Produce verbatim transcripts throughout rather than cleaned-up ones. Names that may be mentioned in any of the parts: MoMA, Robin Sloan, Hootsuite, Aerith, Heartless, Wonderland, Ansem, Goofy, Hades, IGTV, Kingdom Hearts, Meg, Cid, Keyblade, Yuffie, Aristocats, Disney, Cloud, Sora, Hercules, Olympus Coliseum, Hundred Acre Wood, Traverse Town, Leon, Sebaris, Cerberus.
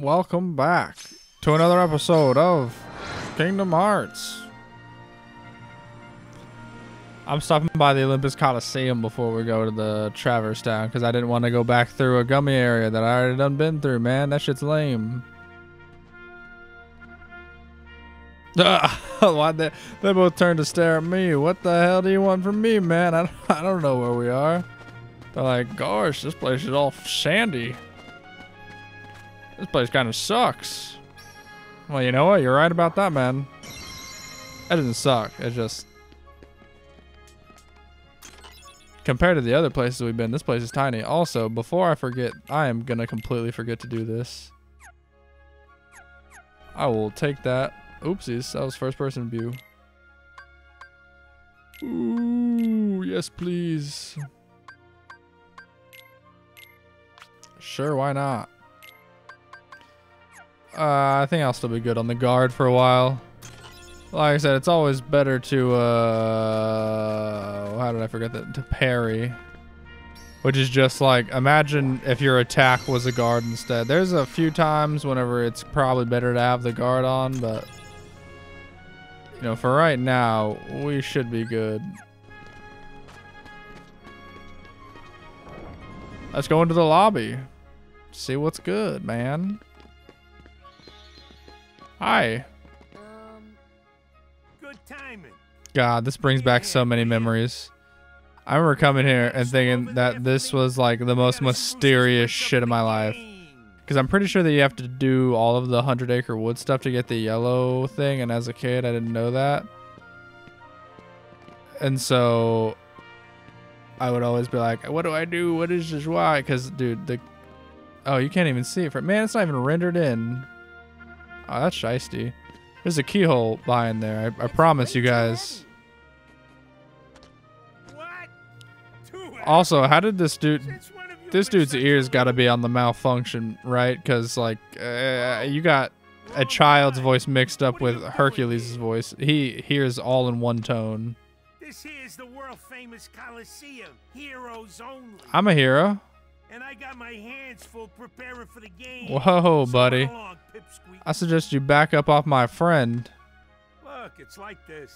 Welcome back to another episode of Kingdom Hearts. I'm stopping by the Olympus Coliseum before we go to the Traverse Town because I didn't want to go back through a gummy area that I already done been through, man. That shit's lame. Uh, why they, they both turned to stare at me. What the hell do you want from me, man? I, I don't know where we are. They're like, gosh, this place is all sandy. This place kind of sucks. Well, you know what? You're right about that, man. That doesn't suck. It's just... compared to the other places we've been, this place is tiny. Also, before I forget, I am going to completely forget to do this. I will take that. Oopsies, that was first person view. Ooh, yes please. Sure, why not? Uh, I think I'll still be good on the guard for a while. Like I said, it's always better to, uh, how did I forget that? To parry. Which is just like, imagine if your attack was a guard instead. There's a few times whenever it's probably better to have the guard on, but... you know, for right now, we should be good. Let's go into the lobby. See what's good, man. Hi. Um, good timing. God, this brings back so many memories. I remember coming here and thinking that this was like the most mysterious shit in my life. Because I'm pretty sure that you have to do all of the Hundred Acre Wood stuff to get the yellow thing. And as a kid, I didn't know that. And so I would always be like, what do I do? What is this? Why? Because, dude, the... oh, you can't even see it. For... man, it's not even rendered in. Oh, that's shiesty. There's a keyhole behind there. I, I promise you guys. Also, how did this dude... this dude's ears gotta be on the malfunction, right? Because, like, uh, you got a child's voice mixed up with Hercules' voice. He hears all in one tone. This here is the world-famous Coliseum. Heroes only. I'm a hero. And I got my hands full preparing for the game. Whoa, buddy. So long, I suggest you back up off my friend. Look, it's like this.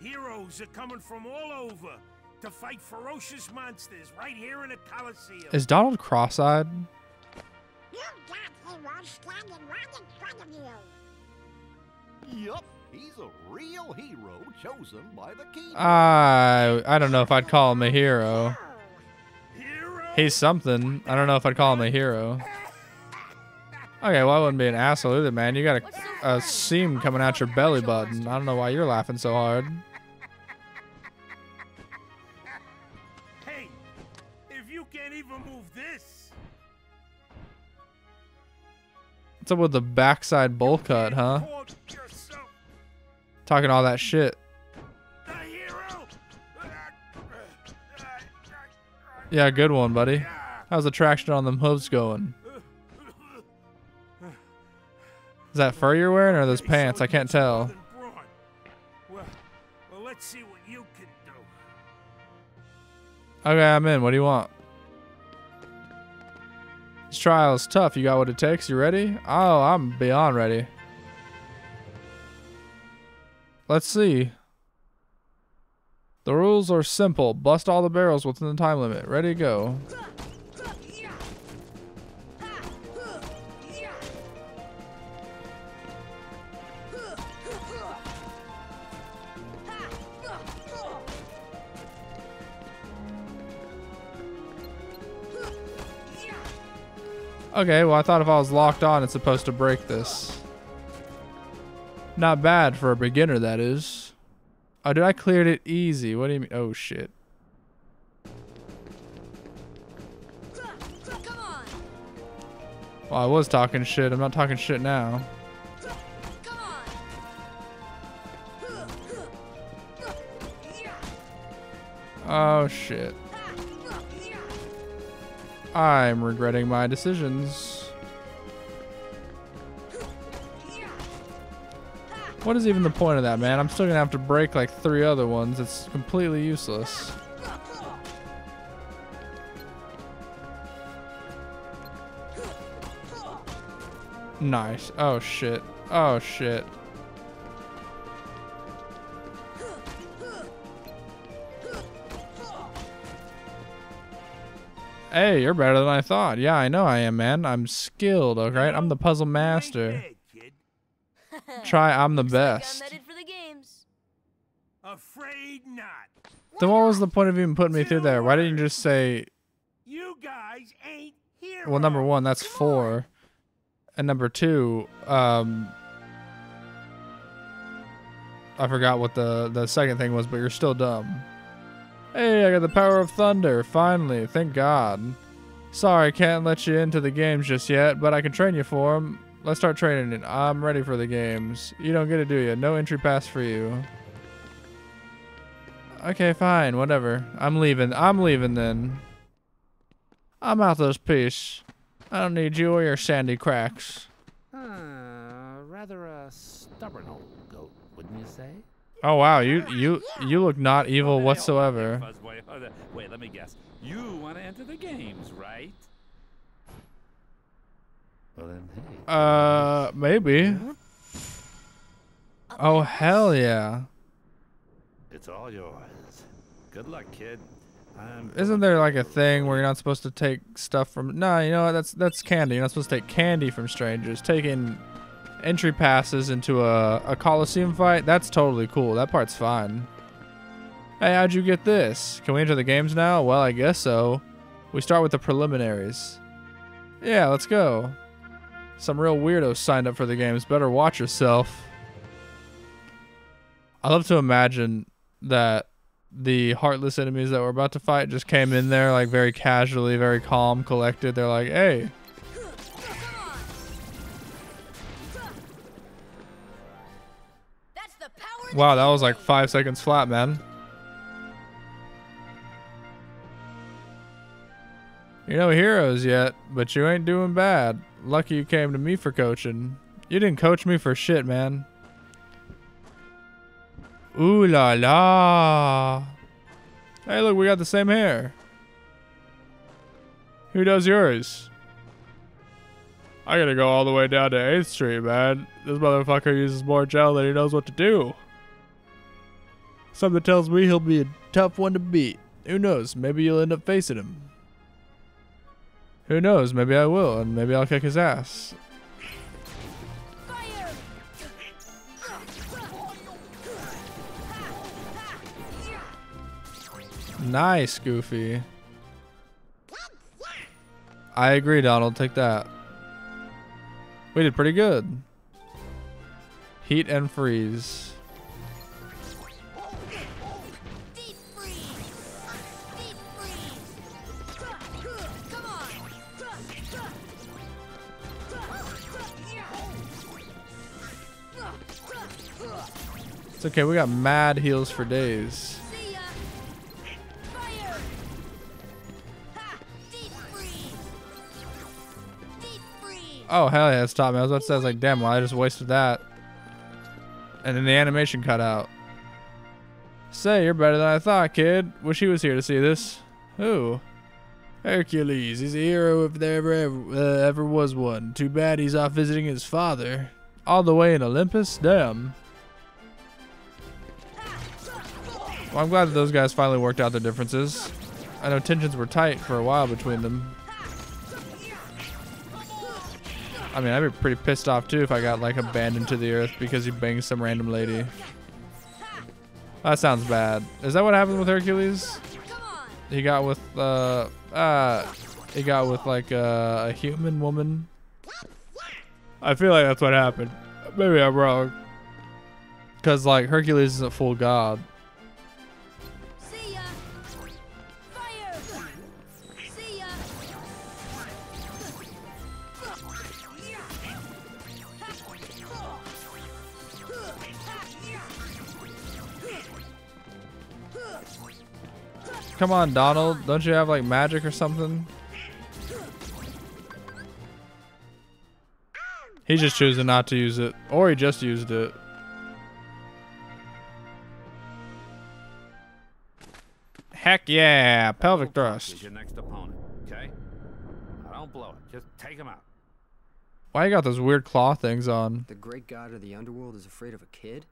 Heroes are coming from all over to fight ferocious monsters right here in the Coliseum. Is Donald cross-eyed? You got heroes standing right in front of you. Yup, he's a real hero chosen by the king. I, I don't know if I'd call him a hero. He's something. I don't know if I'd call him a hero. Okay, well, I wouldn't be an asshole either, man. You got a, a seam coming out your belly button. I don't know why you're laughing so hard. Hey, if you can't even move this. What's up with the backside bowl cut, huh? Talking all that shit. Yeah, good one, buddy. How's the traction on them hooves going? Is that fur you're wearing or those pants? I can't tell. Okay, I'm in. What do you want? This trial is tough. You got what it takes? You ready? Oh, I'm beyond ready. Let's see. The rules are simple. Bust all the barrels within the time limit. Ready to go. Okay, well I thought if I was locked on, it's supposed to break this. Not bad for a beginner, that is. Oh, dude, I cleared it easy. What do you mean? Oh, shit. Come on. Well, I was talking shit. I'm not talking shit now. Come on. Oh, shit. I'm regretting my decisions. What is even the point of that, man? I'm still gonna have to break like three other ones. It's completely useless. Nice. Oh shit. Oh shit. Hey, you're better than I thought. Yeah, I know I am, man. I'm skilled, alright? I'm the puzzle master. Try I'm the best. Afraid not. Then what was the point of even putting me through there? Why didn't you just say you guys ain't here? Well, number one, that's four. And number two, um I forgot what the the second thing was, but you're still dumb. Hey, I got the power of thunder, finally, thank God. Sorry, can't let you into the games just yet, but I can train you for them. Let's start training it. I'm ready for the games. You don't get it, do you? No entry pass for you. Okay, fine, whatever. I'm leaving. I'm leaving then. I'm out this piece. I don't need you or your sandy cracks. Uh, rather a stubborn old goat, wouldn't you say? Oh wow, you you you look not evil whatsoever. Wait, let me guess. You want to enter the games, right? Uh, maybe. Oh hell yeah. It's all yours. Good luck, kid. I'm Isn't there like a thing where you're not supposed to take stuff from? Nah, you know what? That's that's candy. You're not supposed to take candy from strangers. Taking entry passes into a a Coliseum fight—that's totally cool. That part's fine. Hey, how'd you get this? Can we enter the games now? Well, I guess so. We start with the preliminaries. Yeah, let's go. Some real weirdos signed up for the games. Better watch yourself. I love to imagine that the heartless enemies that we're about to fight just came in there like very casually, very calm, collected. They're like, hey. That's the power. Wow, that was like five seconds flat, man. You're no heroes yet, but you ain't doing bad. Lucky you came to me for coaching. You didn't coach me for shit, man. Ooh la la. Hey, look, we got the same hair. Who does yours? I gotta go all the way down to eighth street, man. This motherfucker uses more gel than he knows what to do. Something tells me he'll be a tough one to beat. Who knows? Maybe you'll end up facing him. Who knows? Maybe I will, and maybe I'll kick his ass. Nice, Goofy. I agree, Donald. Take that. We did pretty good. Heat and freeze. Deep freeze. Deep freeze. Come on. It's okay. We got mad heals for days. Oh, hell yeah, stop me. I was about to say, I was like, damn, well, I just wasted that. And then the animation cut out. Say, you're better than I thought, kid. Wish he was here to see this. Who? Hercules. He's a hero if there ever, ever, uh, ever was one. Too bad he's off visiting his father. All the way in Olympus? Damn. Well, I'm glad that those guys finally worked out their differences. I know tensions were tight for a while between them. I mean, I'd be pretty pissed off too if I got like abandoned to the earth because you banged some random lady. That sounds bad. Is that what happened with Hercules? He got with uh, uh he got with like uh, a human woman. I feel like that's what happened. Maybe I'm wrong. Cause like Hercules isn't full god. Come on, Donald. Don't you have like magic or something? He's just choosing not to use it, or he just used it. Heck yeah! Pelvic thrust. Your next opponent, okay? Don't blow it. Just take him out. Why you got those weird claw things on? The great god of the underworld is afraid of a kid?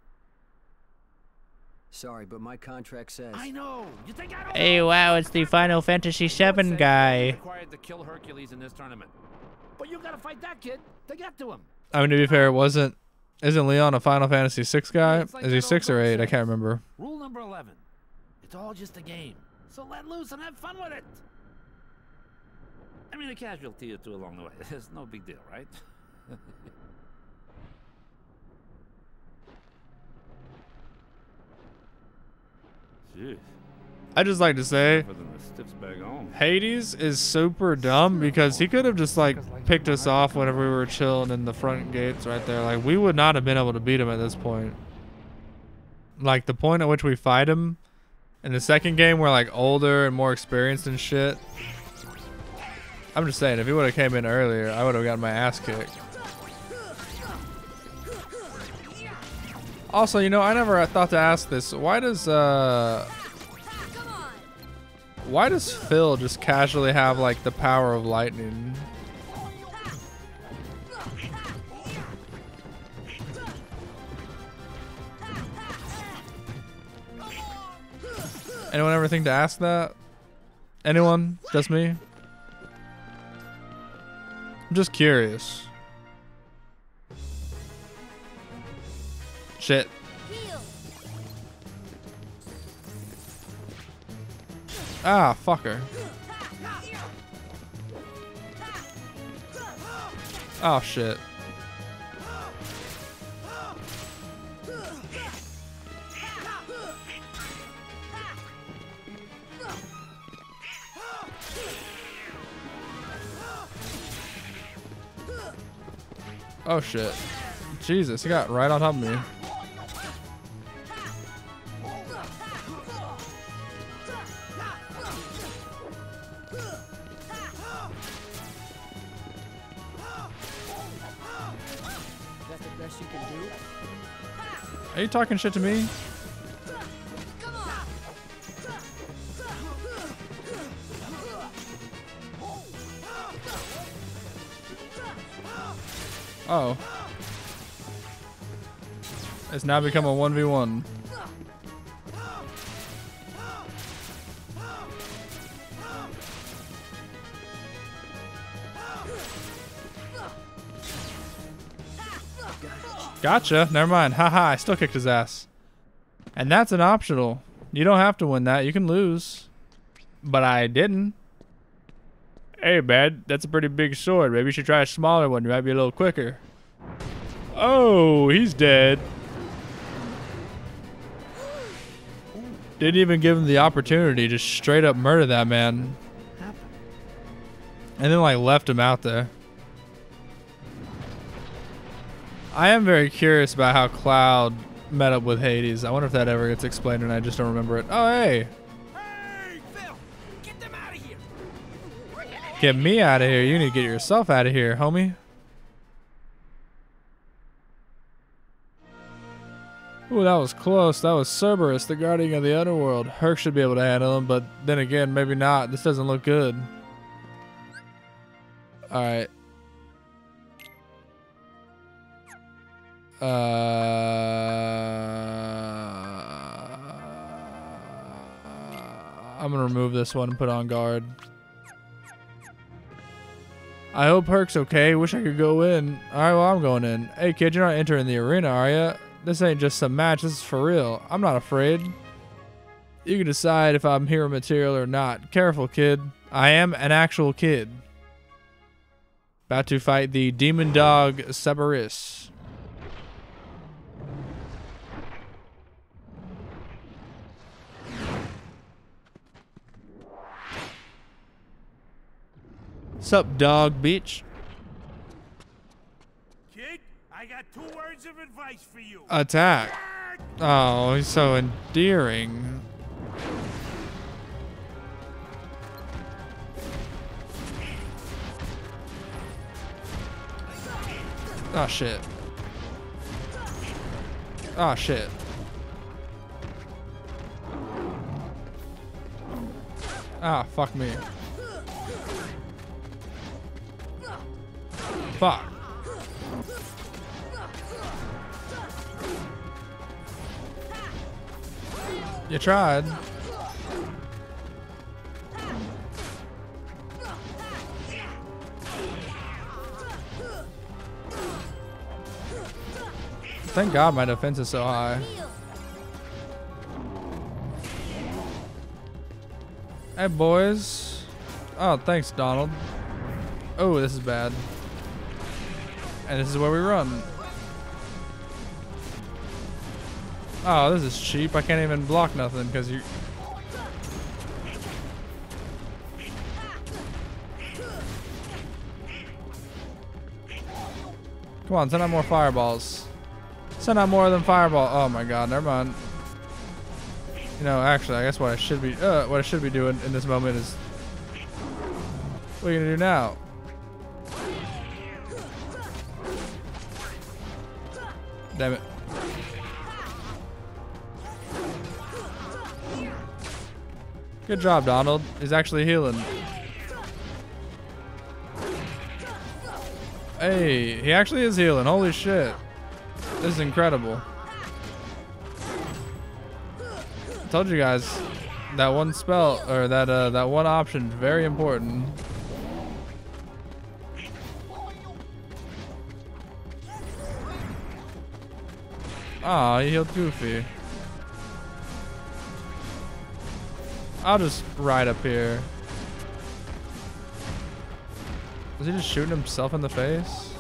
Sorry, but my contract says. I know. You think I don't hey, know? Wow! It's the Final Fantasy seven guy. Required to kill Hercules in this tournament. But you gotta fight that kid to get to him. I mean, to be fair, it wasn't. Isn't Leon a Final Fantasy six guy? Like is he six or eight? I can't remember. Rule number eleven. It's all just a game. So let loose and have fun with it. I mean, a casualty or two along the way. It's no big deal, right? I just like to say, Hades is super dumb because he could have just like picked us off whenever we were chilling in the front gates right there. Like we would not have been able to beat him at this point. Like the point at which we fight him in the second game, we're like older and more experienced and shit. I'm just saying, if he would have came in earlier, I would have gotten my ass kicked. Also, you know, I never thought to ask this. Why does uh, why does Phil just casually have like the power of lightning? Anyone ever think to ask that? Anyone? Just me? I'm just curious. Shit. Ah, fucker. Oh, shit. Oh, shit. Jesus, he got right on top of me. Are you talking shit to me? Oh. It's now become a one v one. Gotcha. Never mind. Haha, I still kicked his ass. And that's an optional. You don't have to win that. You can lose. But I didn't. Hey, man. That's a pretty big sword. Maybe you should try a smaller one. You might be a little quicker. Oh, he's dead. Didn't even give him the opportunity. Just straight up murder that man. And then, like, left him out there. I am very curious about how Cloud met up with Hades. I wonder if that ever gets explained and I just don't remember it. Oh, hey. Hey, Phil, get them out of here. Get me out of here. You need to get yourself out of here, homie. Ooh, that was close. That was Cerberus, the guardian of the underworld. Herc should be able to handle him, but then again, maybe not. This doesn't look good. All right. Uh, I'm gonna remove this one and put on guard. I hope Herc's okay. Wish I could go in. All right, well, I'm going in. Hey, kid, you're not entering the arena, are ya? This ain't just some match. This is for real. I'm not afraid. You can decide if I'm hero material or not. Careful, kid. I am an actual kid. About to fight the demon dog Sebaris. Sup, dog, bitch? Kid, I got two words of advice for you. Attack. Oh, he's so endearing. Oh, shit. Oh, shit. Ah, fuck me. Fuck. You tried. Thank God my defense is so high. Hey, boys. Oh, thanks, Donald. Oh, this is bad. And this is where we run. Oh, this is cheap. I can't even block nothing because you... Come on, send out more fireballs. Send out more than fireball. Oh my God, never mind. You know, actually, I guess what I should be, uh, what I should be doing in this moment is, what are you gonna do now? Damn it! Good job, Donald. He's actually healing. Hey, he actually is healing. Holy shit! This is incredible. I told you guys that one spell or that uh, that one option very important. Ah, he healed Goofy. I'll just ride up here. Is he just shooting himself in the face?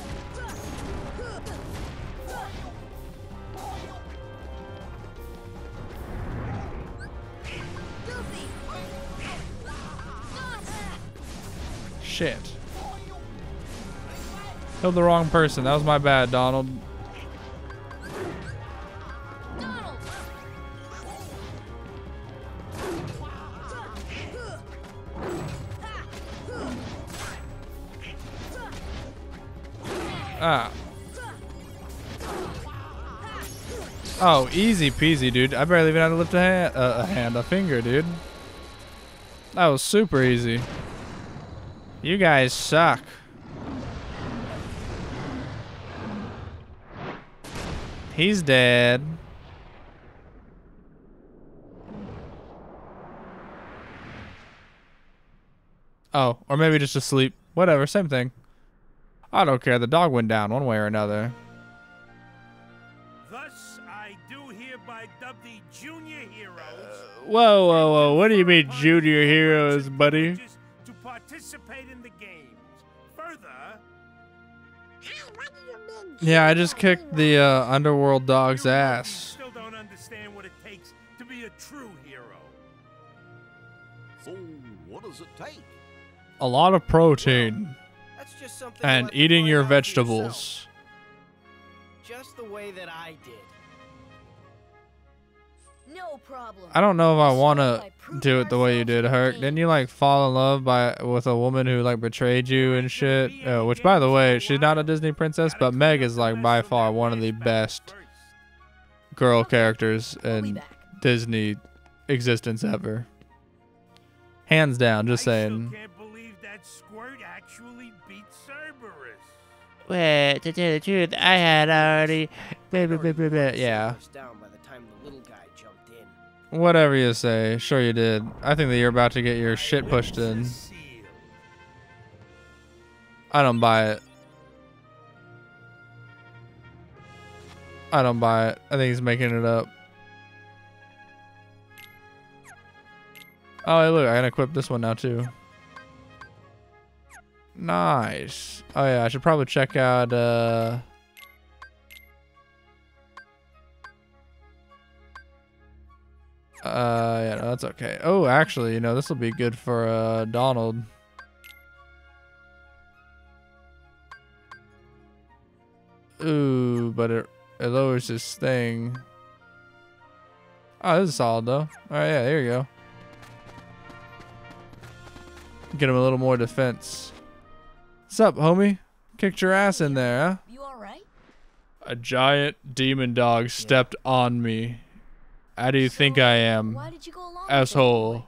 Shit. Killed the wrong person. That was my bad, Donald. Donald. Ah. Oh, easy peasy, dude. I barely even had to lift a hand, uh, a hand, a finger, dude. That was super easy. You guys suck. He's dead. Oh, or maybe just asleep. Whatever, same thing. I don't care. The dog went down one way or another. Thus, I do hereby dub the junior heroes. Uh, whoa, whoa, whoa! What do you mean, junior heroes, buddy? Participate in the games. Further, yeah, I just kicked the uh, underworld dog's ass. Still don't understand what it takes to be a true hero. So what does it take? A lot of protein. Well, that's just something and like eating your vegetables. Yourself. Just the way that I did. No problem. I don't know if I want to do it the way you did, Herc. Didn't you like fall in love by with a woman who like betrayed you and shit? Oh, which, by the way, she's not a Disney princess, but Meg is like by far one of the best girl characters in Disney existence ever. Hands down, just saying. I can't believe that squirt actually beat Cerberus. Well, to tell the truth, I had already. Yeah. Whatever you say, sure you did. I think that you're about to get your shit pushed in. I don't buy it. I don't buy it. I think he's making it up. Oh, hey, look, I can equip this one now too. Nice. Oh yeah, I should probably check out uh Uh, yeah, no, that's okay. Oh, actually, you know, this will be good for, uh, Donald. Ooh, but it, it lowers his thing. Oh, this is solid, though. Alright, yeah, there you go. Get him a little more defense. What's up, homie? Kicked your ass in there, huh? You alright? A giant demon dog stepped on me. How do you so, think I am, why did you go along asshole?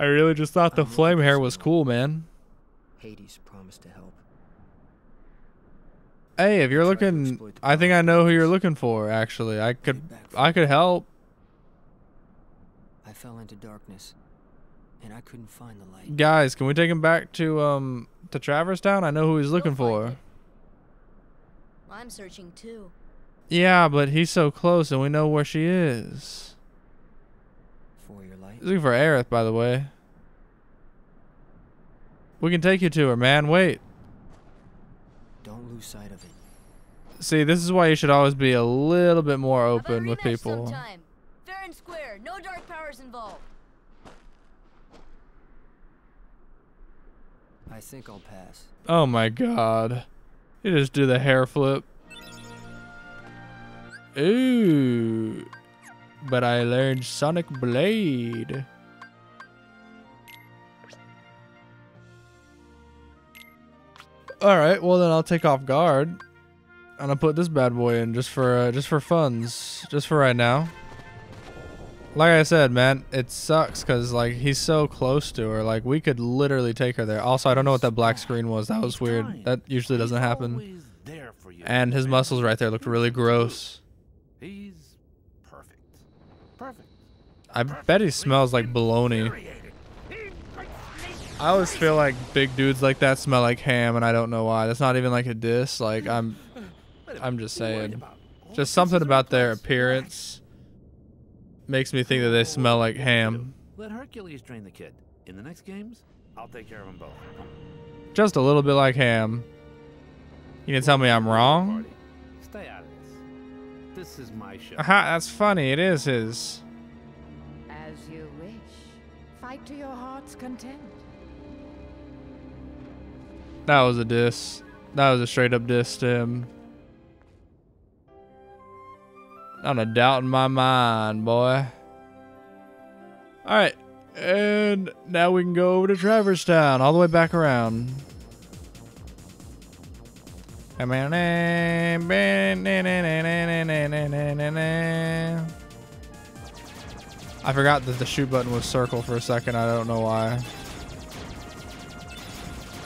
I really just thought the I'm flame hair was cool, man. Hades promised to help. Hey, if you're looking, I think I know who you're looking for. Actually, I could, I could help. I fell into darkness, and I couldn't find the light. Guys, can we take him back to um to Traverse Town? I know who he's looking for. I'm searching too. Yeah, but he's so close, and we know where she is. For your light. He's looking for Aerith, by the way. We can take you to her, man. Wait. Don't lose sight of it. See, this is why you should always be a little bit more open with people. Sometime? Fair and square, no dark powers involved. I think I'll pass. Oh my god. You just do the hair flip. Ooh. But I learned Sonic Blade. Alright, well then I'll take off guard and I'll put this bad boy in just for uh, just for funs, just for right now. Like I said, man, it sucks because like he's so close to her, like we could literally take her there. Also, I don't know what that black screen was. That was weird. That usually doesn't happen. And his muscles right there looked really gross. He's perfect. Perfect. I bet he smells like bologna. I always feel like big dudes like that smell like ham, and I don't know why. That's not even like a diss. Like I'm, I'm just saying, just something about their appearance makes me think that they smell like ham. Let Hercules train the kid. In the next games, I'll take care of them both. Just a little bit like ham. You can tell me I'm wrong. Stay out of this. This is my show. Aha, that's funny. It is his. As you wish. Fight to your heart's content. That was a diss. That was a straight up diss to him. Not a doubt in my mind, boy. Alright. And now we can go over to Traverse Town, all the way back around. I forgot that the shoot button was circle for a second. I don't know why.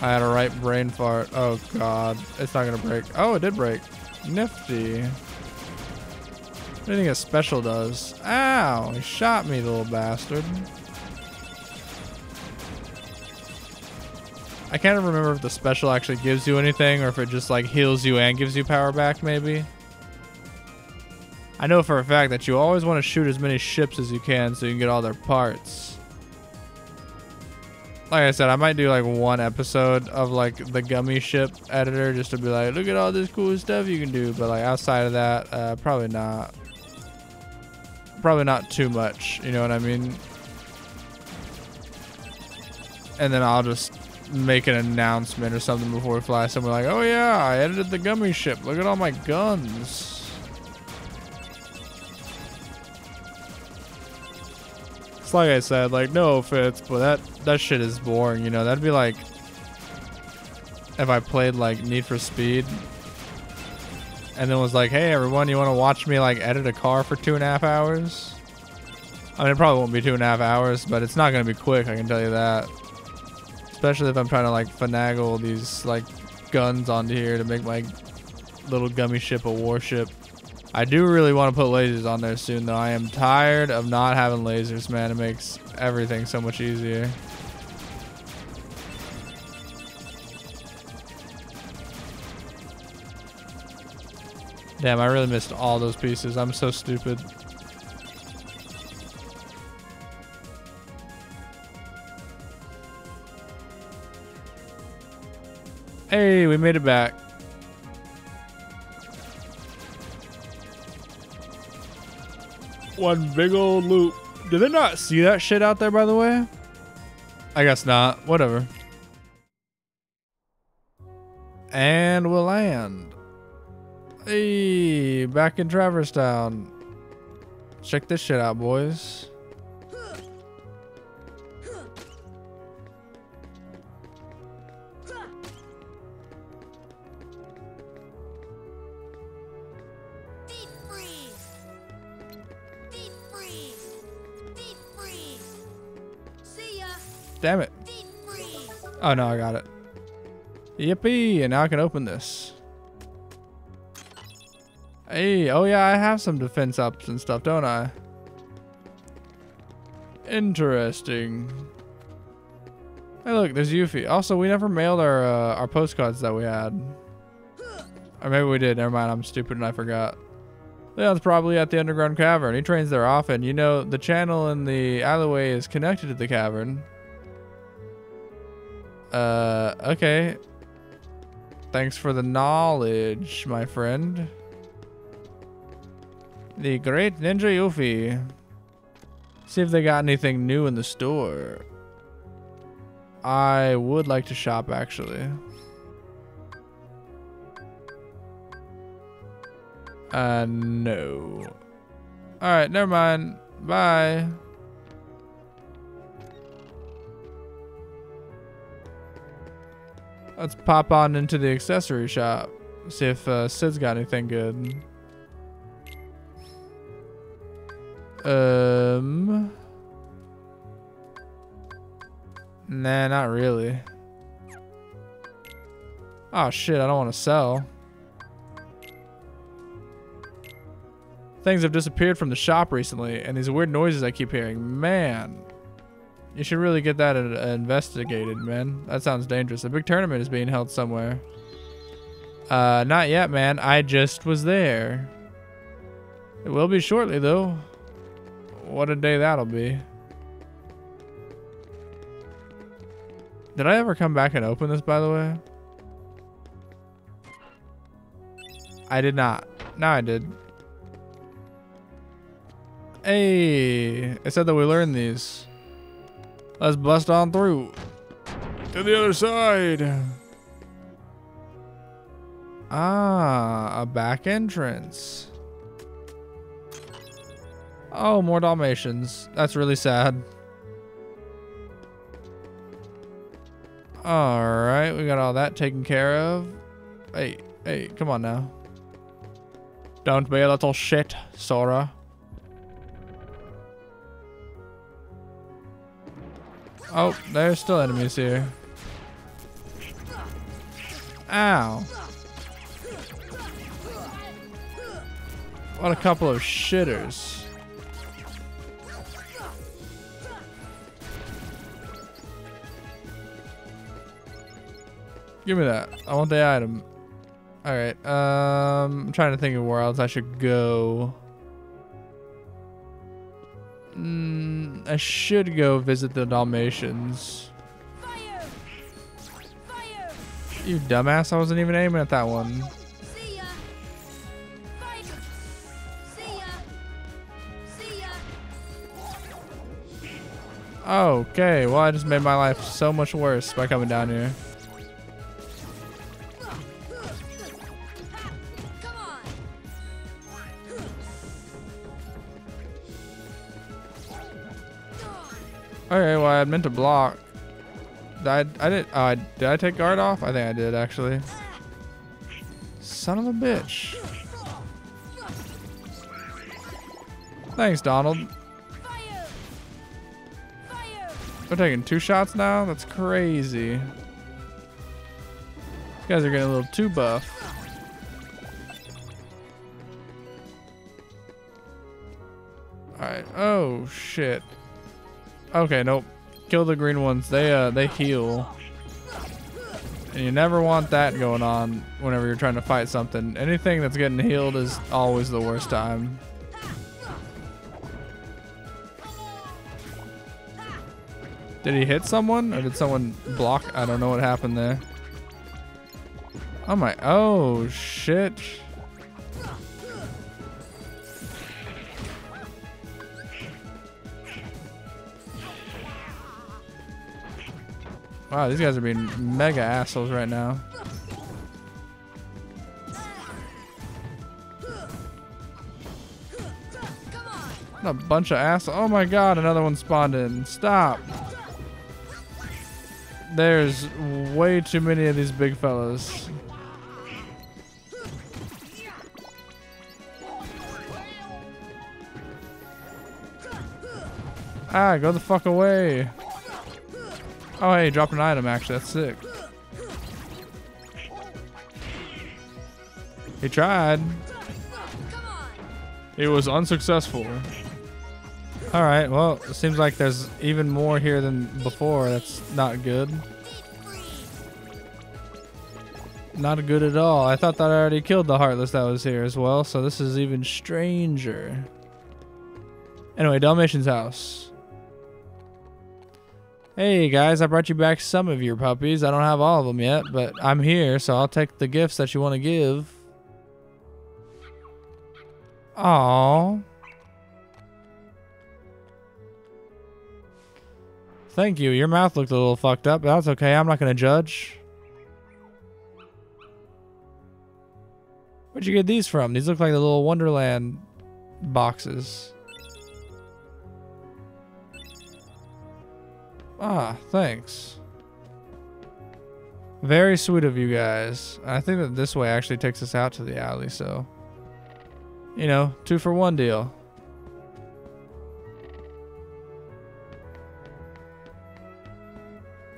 I had a right brain fart. Oh god, it's not gonna break. Oh, it did break. Nifty. What do you think a special does? Ow, he shot me, the little bastard. I can't remember if the special actually gives you anything or if it just like heals you and gives you power back, maybe. I know for a fact that you always want to shoot as many ships as you can so you can get all their parts. Like I said, I might do like one episode of like the gummy ship editor just to be like, look at all this cool stuff you can do. But like outside of that, uh, probably not. Probably not too much. You know what I mean? And then I'll just make an announcement or something before we fly somewhere like, oh yeah, I edited the gummy ship. Look at all my guns. Like I said, like no offense, but that that shit is boring, you know. That'd be like if I played like Need for Speed and then was like, hey everyone, you want to watch me like edit a car for two and a half hours? I mean, it probably won't be two and a half hours, but it's not gonna be quick, I can tell you that. Especially if I'm trying to like finagle these like guns onto here to make my little gummy ship a warship. I do really want to put lasers on there soon, though. I am tired of not having lasers, man. It makes everything so much easier. Damn, I really missed all those pieces. I'm so stupid. Hey, we made it back. One big old loop. Did they not see that shit out there, by the way? I guess not. Whatever. And we'll land. Hey, back in Traverse Town. Check this shit out, boys. Damn it. Oh no, I got it. Yippee, and now I can open this. Hey, oh yeah, I have some defense ups and stuff, don't I? Interesting. Hey look, there's Yuffie. Also, we never mailed our uh, our postcards that we had. Or maybe we did, never mind, I'm stupid and I forgot. Leon's probably at the underground cavern. He trains there often. You know, the channel in the alleyway is connected to the cavern. Uh, okay. Thanks for the knowledge, my friend. The great ninja Yuffie. See if they got anything new in the store. I would like to shop, actually. Uh, no. Alright, never mind. Bye. Let's pop on into the accessory shop. See if uh, Cid's got anything good. Um. Nah, not really. Oh shit, I don't want to sell. Things have disappeared from the shop recently, and these weird noises I keep hearing. Man, you should really get that investigated, man. That sounds dangerous. A big tournament is being held somewhere. Uh, not yet, man. I just was there. It will be shortly, though. What a day that'll be. Did I ever come back and open this, by the way? I did not. Now I did. Hey, it said that we learned these. Let's bust on through to the other side. Ah, a back entrance. Oh, more Dalmatians. That's really sad. All right, we got all that taken care of. Hey, hey, come on now. Don't be a little shit, Sora. Oh, there's still enemies here. Ow. What a couple of shitters. Give me that. I want the item. Alright, um, I'm trying to think of where else I should go. Mm, I should go visit the Dalmatians. Fire! Fire! You dumbass, I wasn't even aiming at that one. See ya. Fire! See ya. See ya. Okay, well I just made my life so much worse by coming down here. Okay, well I meant to block. Did I, I didn't. Uh, did I take guard off? I think I did actually. Son of a bitch. Thanks, Donald. Fire. Fire. We're taking two shots now. That's crazy. These guys are getting a little too buff. All right. Oh shit. Okay, nope. Kill the green ones. They uh, they heal. And you never want that going on whenever you're trying to fight something. Anything that's getting healed is always the worst time. Did he hit someone? Or did someone block? I don't know what happened there. Oh my, oh shit. Wow, these guys are being mega assholes right now. What a bunch of assholes. Oh my god, another one spawned in. Stop. There's way too many of these big fellas. Ah, go the fuck away. Oh hey, he dropped an item actually, that's sick. He tried. It was unsuccessful. All right, well, it seems like there's even more here than before. That's not good. Not good at all. I thought that I already killed the Heartless that was here as well, so this is even stranger. Anyway, Dalmatian's house. Hey guys, I brought you back some of your puppies. I don't have all of them yet, but I'm here, so I'll take the gifts that you want to give. Aww. Thank you. Your mouth looked a little fucked up, but that's okay. I'm not going to judge. Where'd you get these from? These look like the little Wonderland boxes. Ah, thanks. Very sweet of you guys. I think that this way actually takes us out to the alley, so... You know, two for one deal.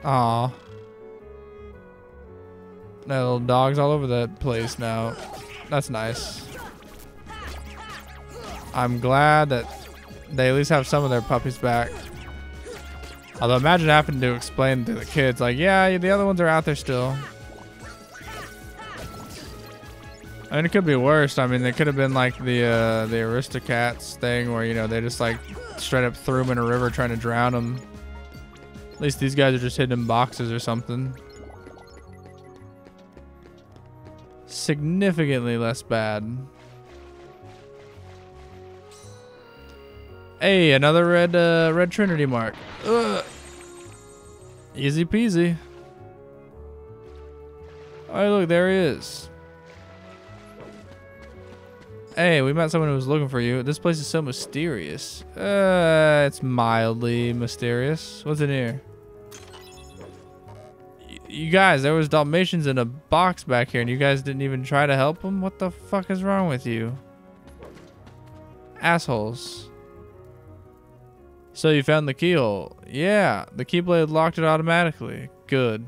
Aw. That little dog's all over that place now. That's nice. I'm glad that they at least have some of their puppies back. Although imagine having to explain to the kids, like, yeah, the other ones are out there still. I mean, it could be worse. I mean, they could have been like the uh, the Aristocats thing where, you know, they just like straight up threw them in a river trying to drown them. At least these guys are just hidden in boxes or something. Significantly less bad. Hey, another red uh, red Trinity mark. Ugh. Easy peasy. All right, look, there he is. Hey, we met someone who was looking for you. This place is so mysterious. Uh, it's mildly mysterious. What's in here? Y you guys, there was Dalmatians in a box back here, and you guys didn't even try to help them? What the fuck is wrong with you? Assholes. So you found the keyhole. Yeah, the keyblade locked it automatically. Good.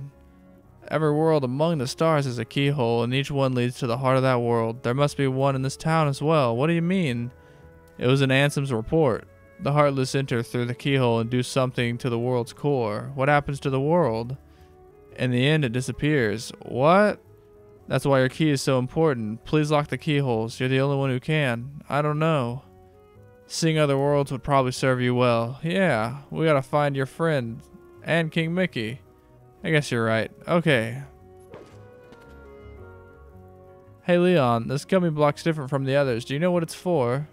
Every world among the stars is a keyhole, and each one leads to the heart of that world. There must be one in this town as well. What do you mean? It was in Ansem's report. The Heartless enter through the keyhole and do something to the world's core. What happens to the world? In the end, it disappears. What? That's why your key is so important. Please lock the keyholes. You're the only one who can. I don't know. Seeing other worlds would probably serve you well. Yeah, we gotta find your friend and King Mickey. I guess you're right. Okay. Hey Leon, this gummy block's different from the others. Do you know what it's for?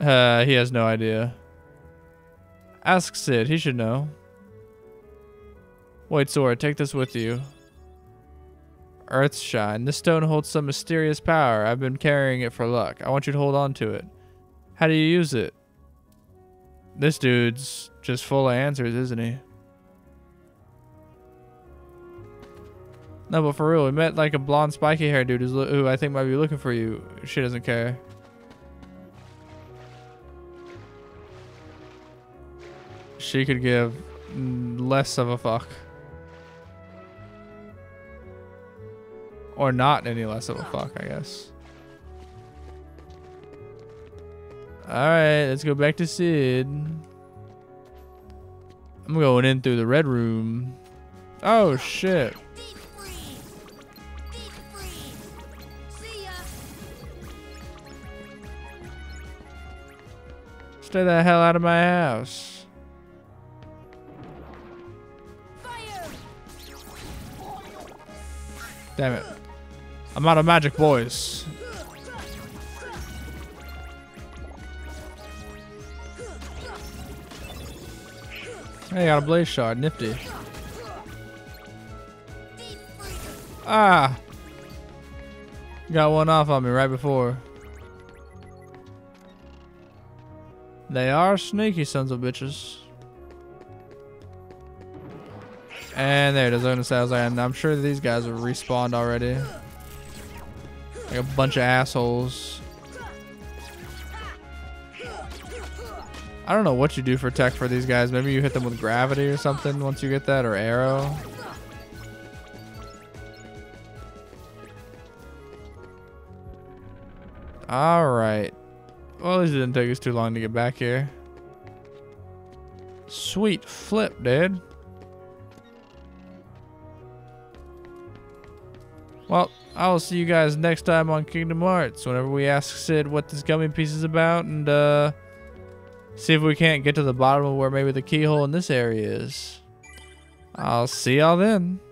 Uh, he has no idea. Ask Cid, he should know. Wait, Sora, take this with you. Earthshine, this stone holds some mysterious power. I've been carrying it for luck. I want you to hold on to it. How do you use it? This dude's just full of answers, isn't he? No, but for real, we met like a blonde spiky hair dude who's who I think might be looking for you. She doesn't care. She could give less of a fuck. Or not any less of a fuck, I guess. Alright, let's go back to Cid. I'm going in through the red room. Oh shit. Stay the hell out of my house. Damn it. I'm out of magic, boys. Hey, I got a blaze shard, nifty. Ah! Got one off on me right before. They are sneaky sons of bitches. And there it is. I was gonna say, and I'm sure these guys have respawned already. Like a bunch of assholes. I don't know what you do for tech for these guys. Maybe you hit them with gravity or something once you get that, or arrow. Alright. Well, this didn't take us too long to get back here. Sweet flip, dude. Well, I'll see you guys next time on Kingdom Hearts, whenever we ask Cid what this gummy piece is about, and uh, see if we can't get to the bottom of where maybe the keyhole in this area is. I'll see y'all then.